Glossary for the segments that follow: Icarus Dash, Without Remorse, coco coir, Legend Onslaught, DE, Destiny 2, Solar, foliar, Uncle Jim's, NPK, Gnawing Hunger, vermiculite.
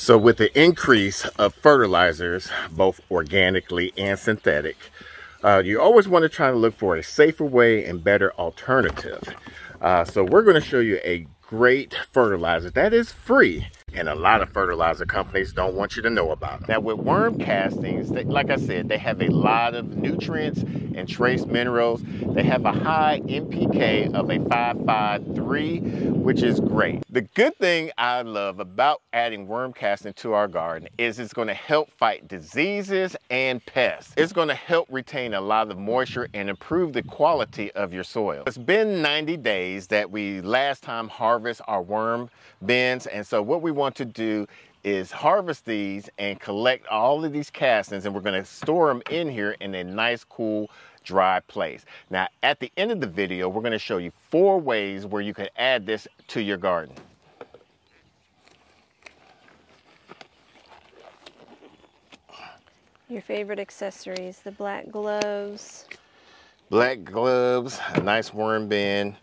So with the increase of fertilizers, both organically and synthetic, you always want to try to look for a safer way and better alternative. So we're going to show you a great fertilizer that is free, and a lot of fertilizer companies don't want you to know about them. Now with worm castings, like I said, they have a lot of nutrients and trace minerals. They have a high NPK of a 5.53, which is great. The good thing I love about adding worm casting to our garden is it's going to help fight diseases and pests. It's going to help retain a lot of moisture and improve the quality of your soil. It's been 90 days that we last time harvested our worm bins, and so what we want to do is harvest these and collect all of these castings, and we're going to store them in here in a nice cool dry place. Now at the end of the video, we're going to show you 4 ways where you can add this to your garden. Your favorite accessories, the black gloves, a nice worm bin.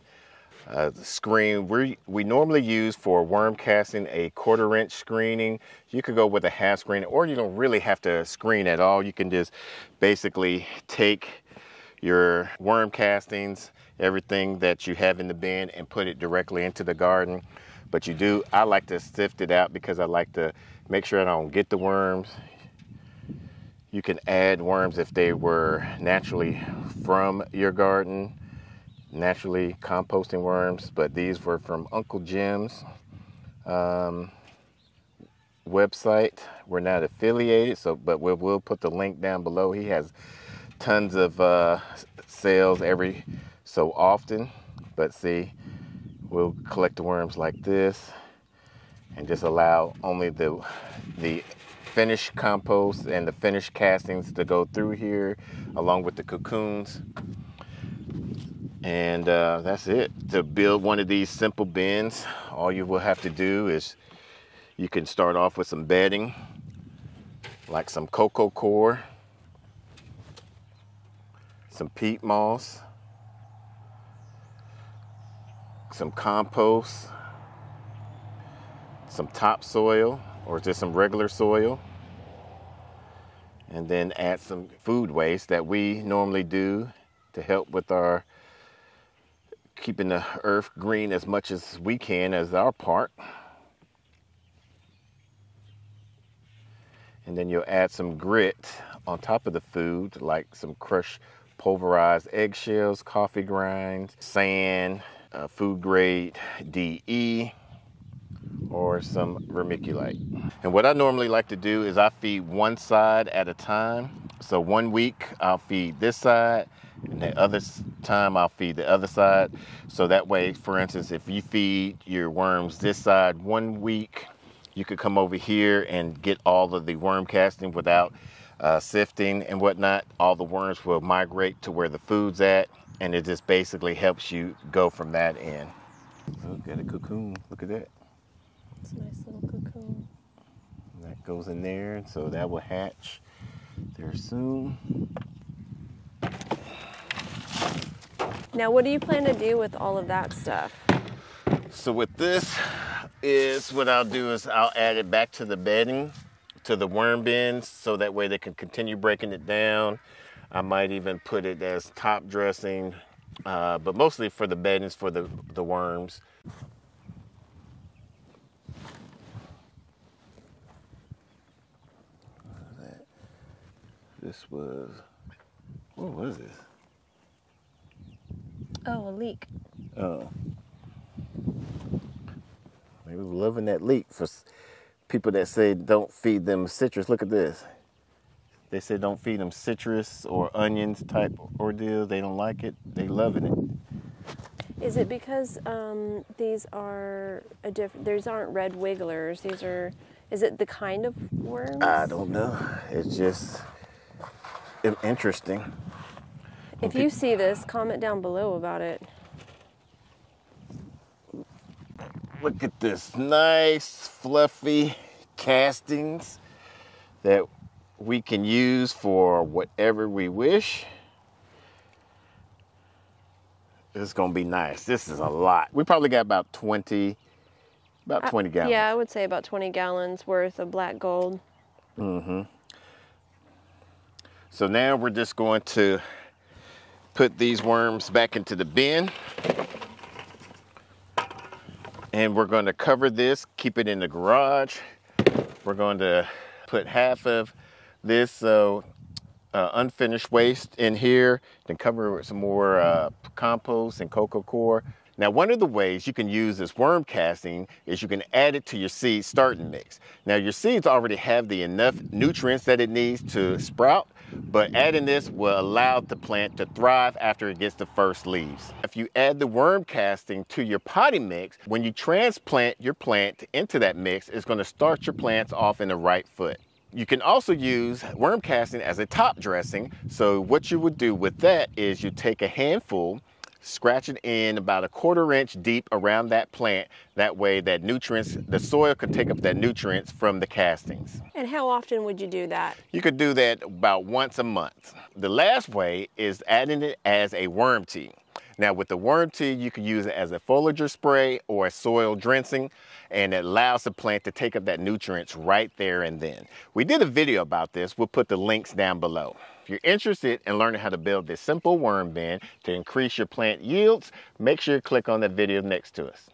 The screen we normally use for worm casting, a 1/4 inch screening. You could go with a half screen, or you don't really have to screen at all. You can just basically take your worm castings, everything that you have in the bin, and put it directly into the garden. But I like to sift it out because I like to make sure I don't get the worms. You can add worms if they were naturally from your garden, naturally composting worms, but these were from Uncle Jim's website. We're not affiliated, but we'll put the link down below. He has tons of sales every so often. But see, we'll collect the worms like this and just allow only the finished compost and the finished castings to go through here, along with the cocoons. And that's it. To build one of these simple bins, all you will have to do is you can start off with some bedding, like some coco core, some peat moss, some compost, some topsoil, or just some regular soil, and then add some food waste that we normally do to help with our keeping the earth green as much as we can as our part. And then you'll add some grit on top of the food, like some crushed pulverized eggshells, coffee grinds, sand, food grade DE, or some vermiculite. And what I normally like to do is I feed one side at a time. So one week I'll feed this side, and the other time I'll feed the other side. So that way, for instance, if you feed your worms this side one week, you could come over here and get all of the worm casting without sifting and whatnot. All the worms will migrate to where the food's at, and it just basically helps you go from that end. Oh, got a cocoon, look at that. It's a nice little cocoon. That goes in there, so that will hatch there soon. Now, what do you plan to do with all of that stuff? So with this, is what I'll do is I'll add it back to the bedding, to the worm bins, so that way they can continue breaking it down. I might even put it as top dressing, but mostly for the beddings, for the worms. This was, what was this? Oh, a leek. Oh. They were loving that leek. For people that say don't feed them citrus, look at this. They said don't feed them citrus or onions type ordeal. They don't like it. They loving it. Is it because these are a different, these aren't red wigglers. These are, is it the kind of worms? I don't know. It's just interesting. If you see this, comment down below about it. Look at this nice fluffy castings that we can use for whatever we wish. It's gonna be nice. This is a lot. We probably got about 20 About 20 gallons. Yeah, I would say about 20 gallons worth of black gold. Mm-hmm. So now we're just going to put these worms back into the bin. And we're going to cover this, keep it in the garage. We're going to put half of this unfinished waste in here, then cover it with some more compost and coco coir. Now, one of the ways you can use this worm casting is you can add it to your seed starting mix. Now, your seeds already have the enough nutrients that it needs to sprout, but adding this will allow the plant to thrive after it gets the first leaves. If you add the worm casting to your potting mix, when you transplant your plant into that mix, it's going to start your plants off in the right foot. You can also use worm casting as a top dressing. So what you would do with that is you take a handful, scratch it in about 1/4 inch deep around that plant. That way that nutrients, the soil can take up that nutrients from the castings. And how often would you do that? You could do that about once a month. The last way is adding it as a worm tea. Now with the worm tea, you can use it as a foliar spray or a soil dressing, and it allows the plant to take up that nutrients right there and then. We did a video about this. We'll put the links down below. If you're interested in learning how to build this simple worm bin to increase your plant yields, make sure you click on that video next to us.